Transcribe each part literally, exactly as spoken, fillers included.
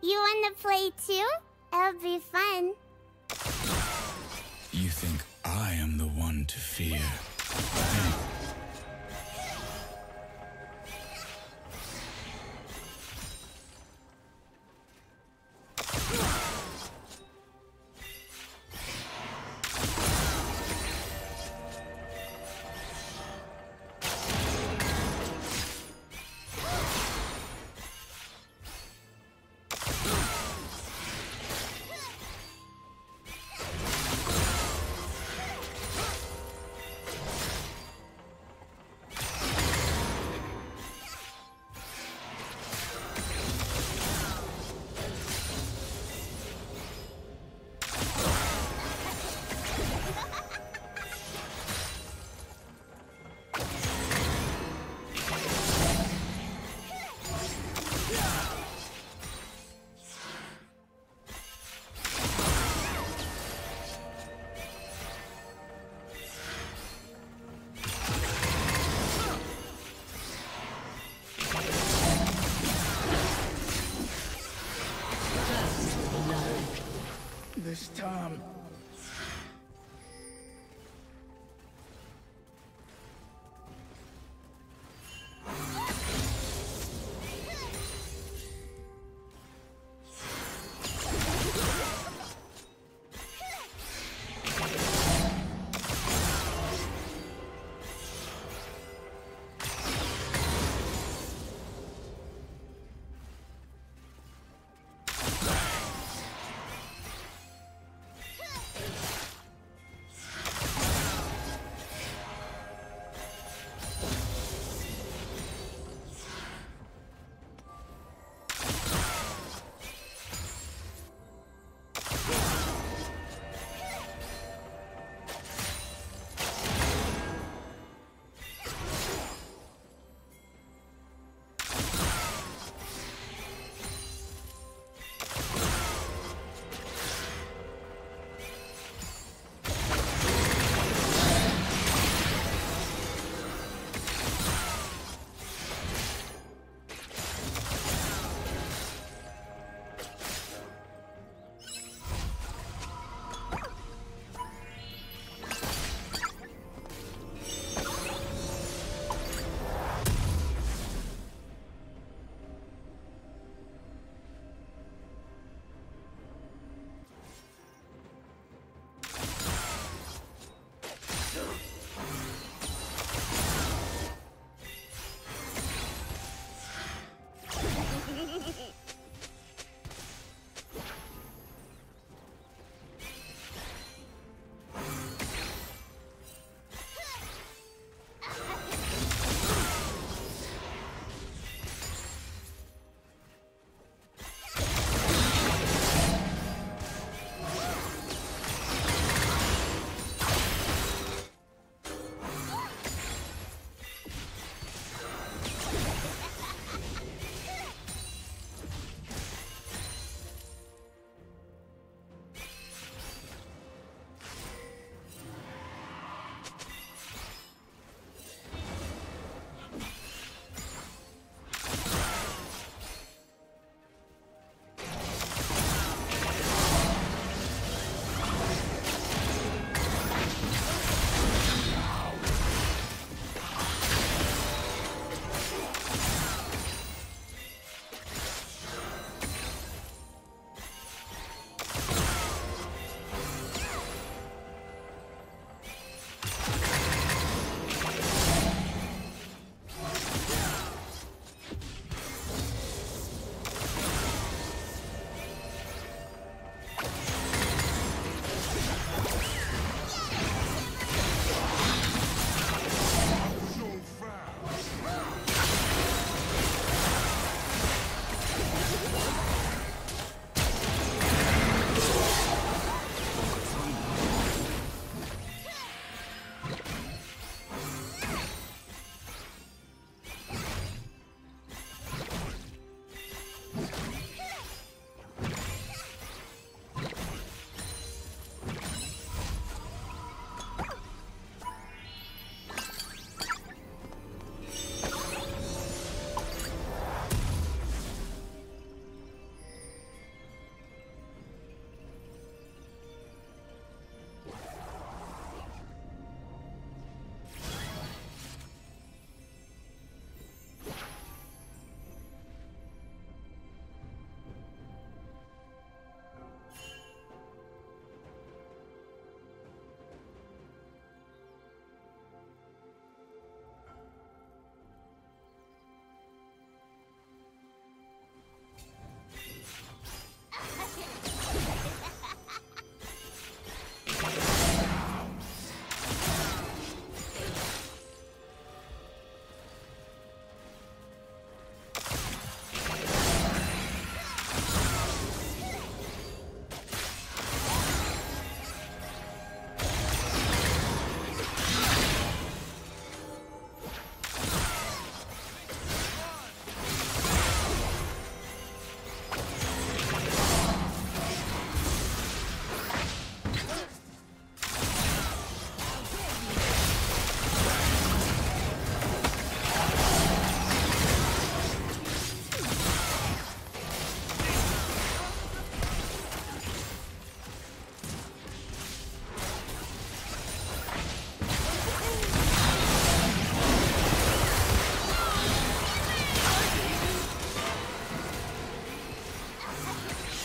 You wanna play too? It'll be fun. You think I am the one to fear?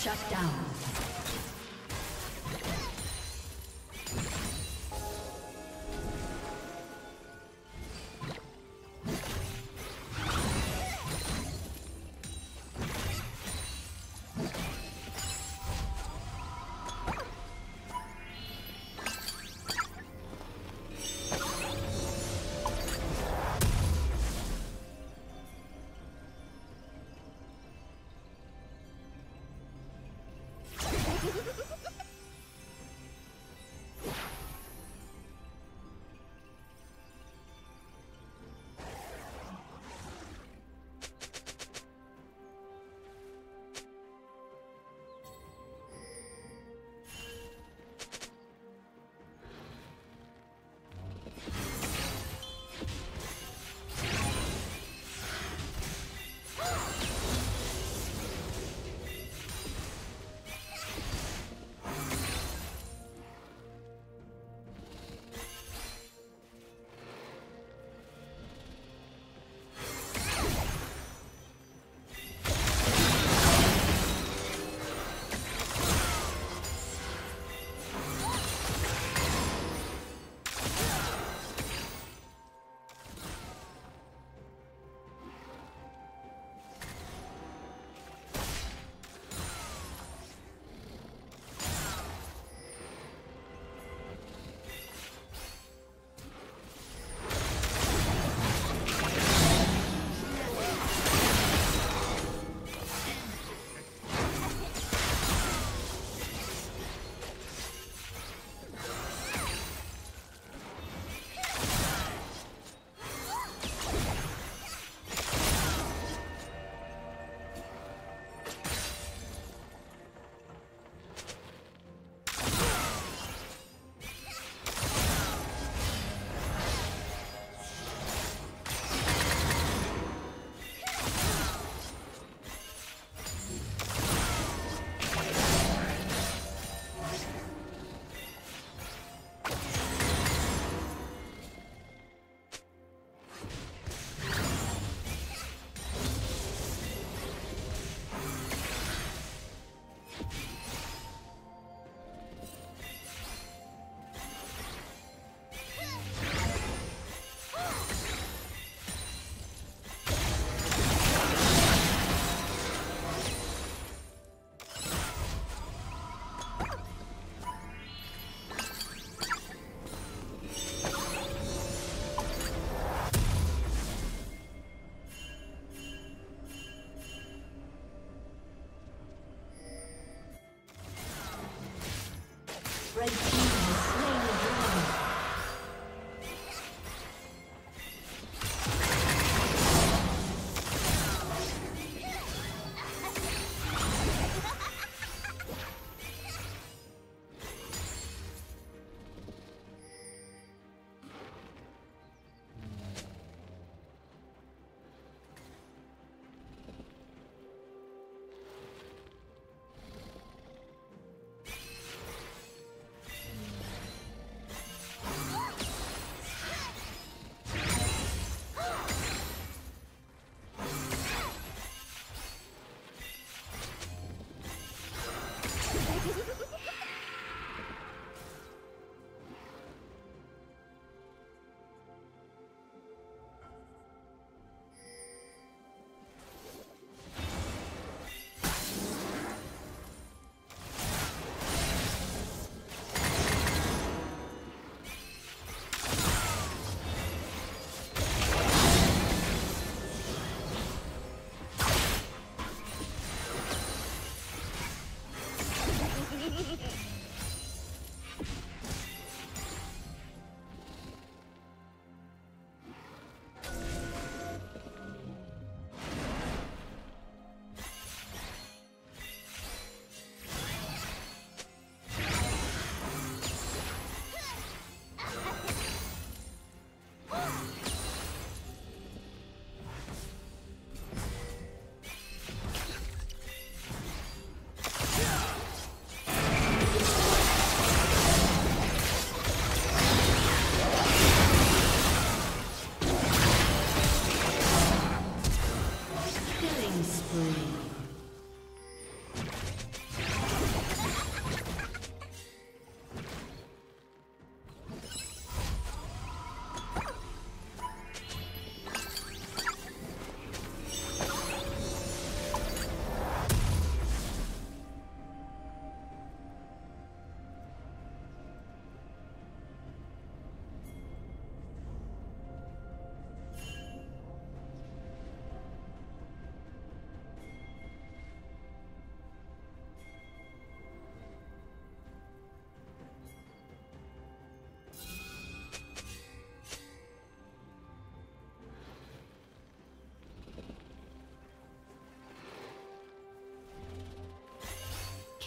Shut down.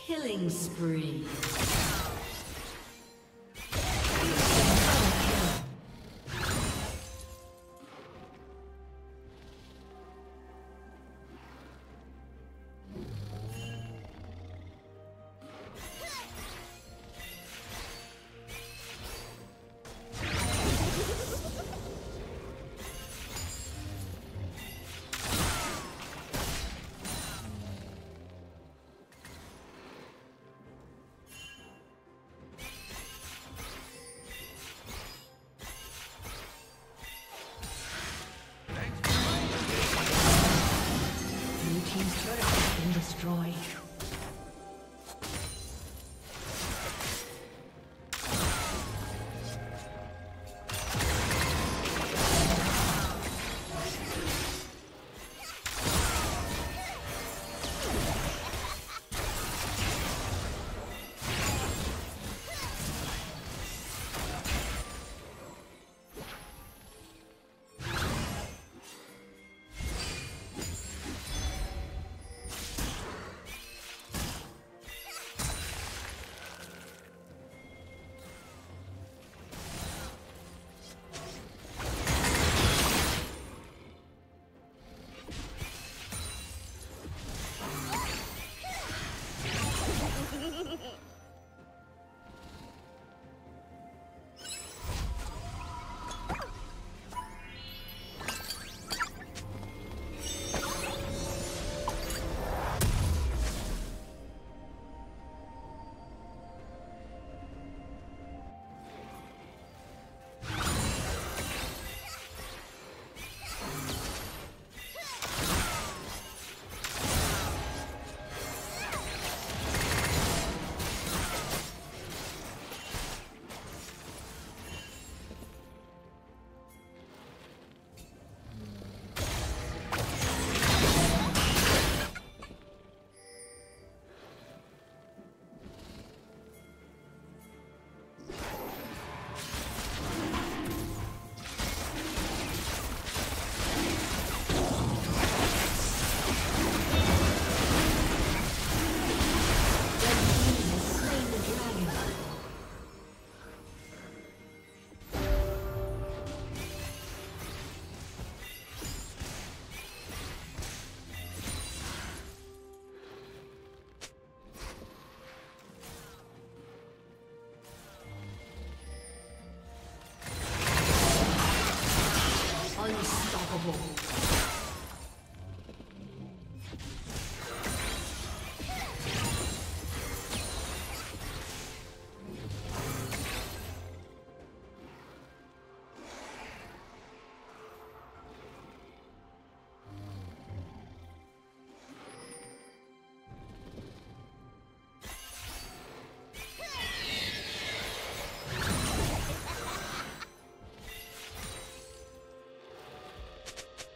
Killing spree. Destroyed.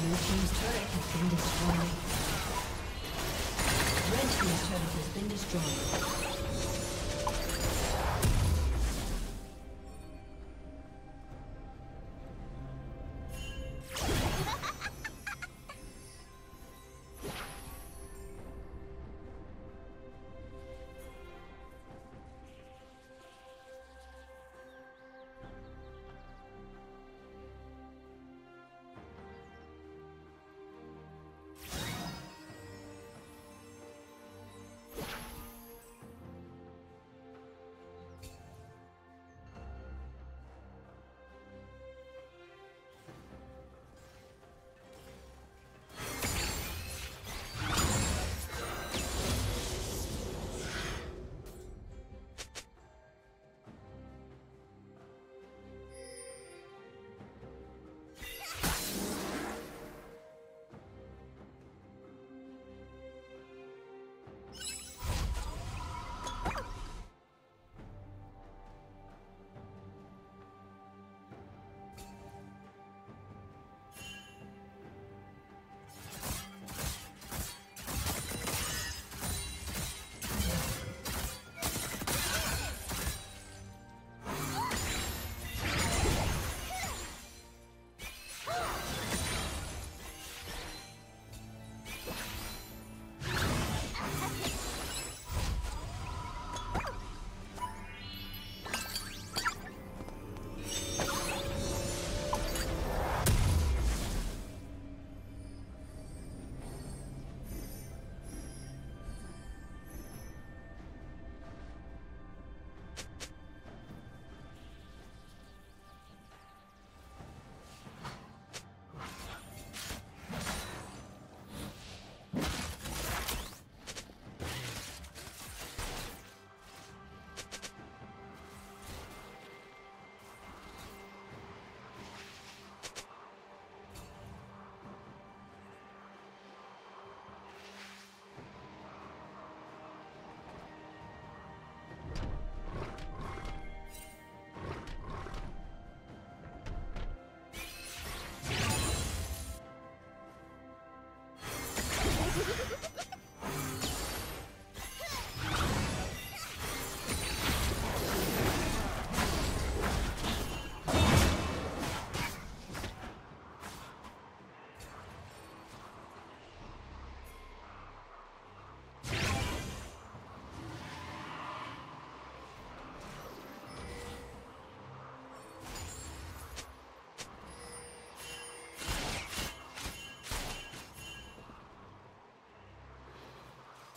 Blue team's turret has been destroyed. Red team's turret has been destroyed.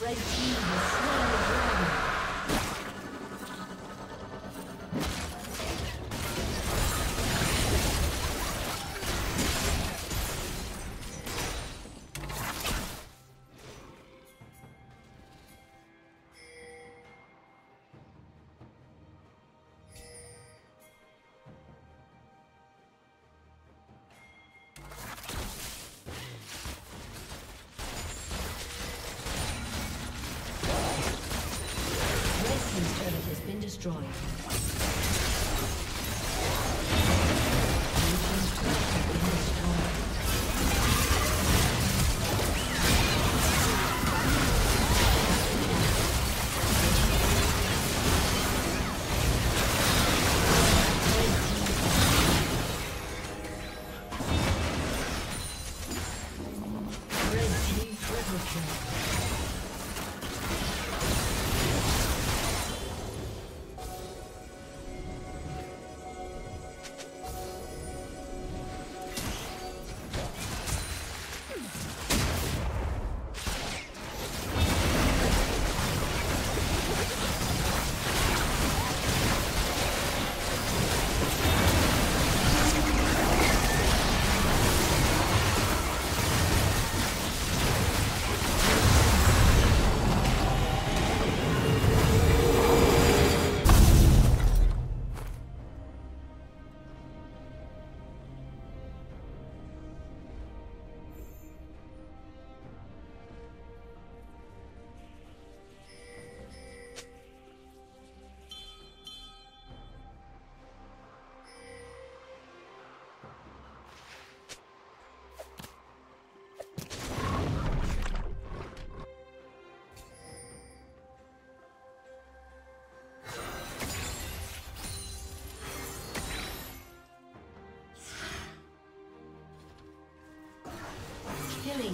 Red team has slain the dragon. Killing.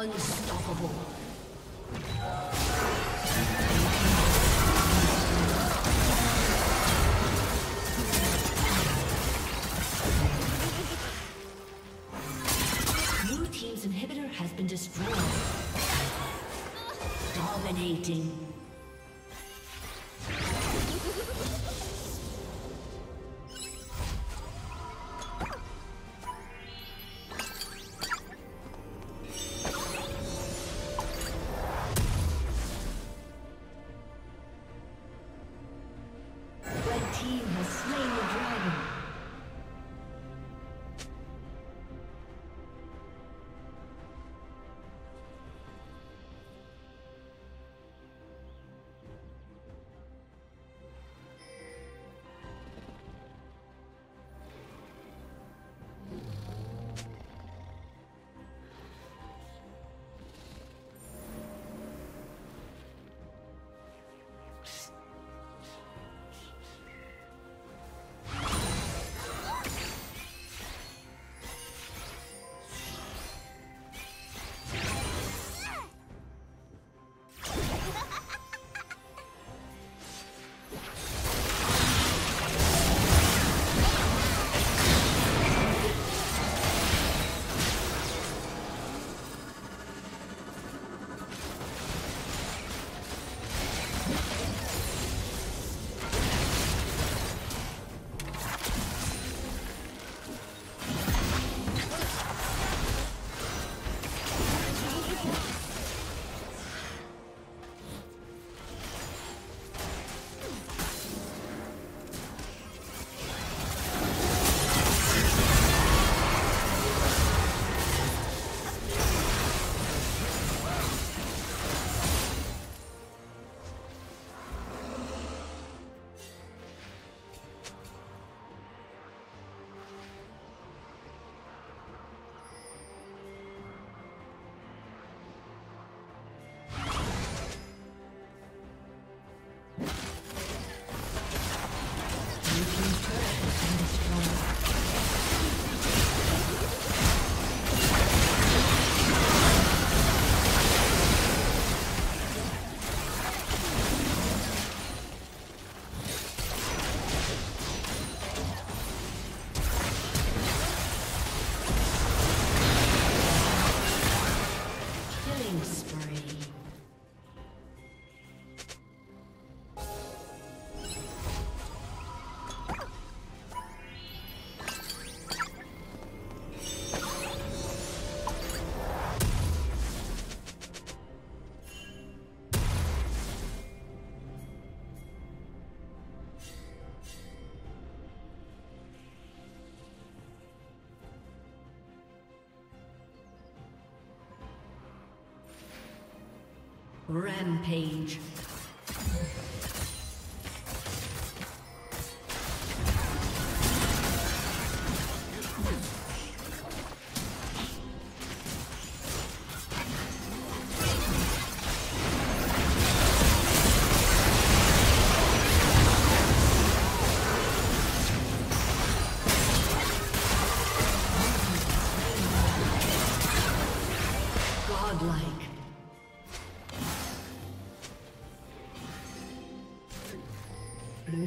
Unstoppable. 经。Rampage. Blue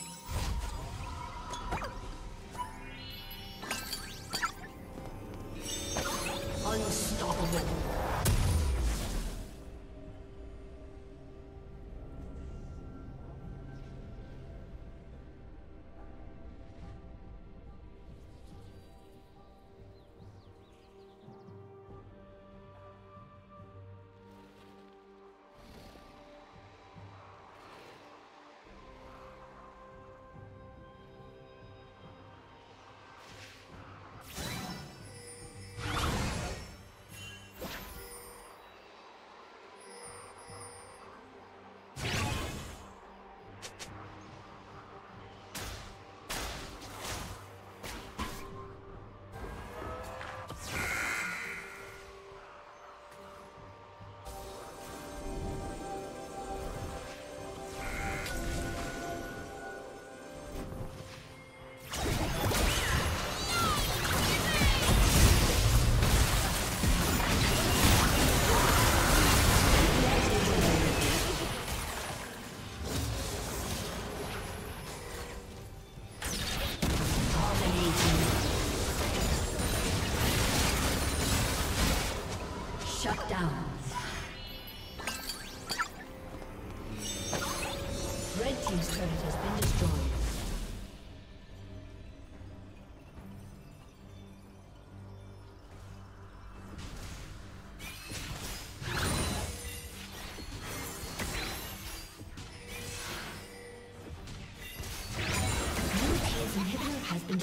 Unstoppable. Red team's turret has been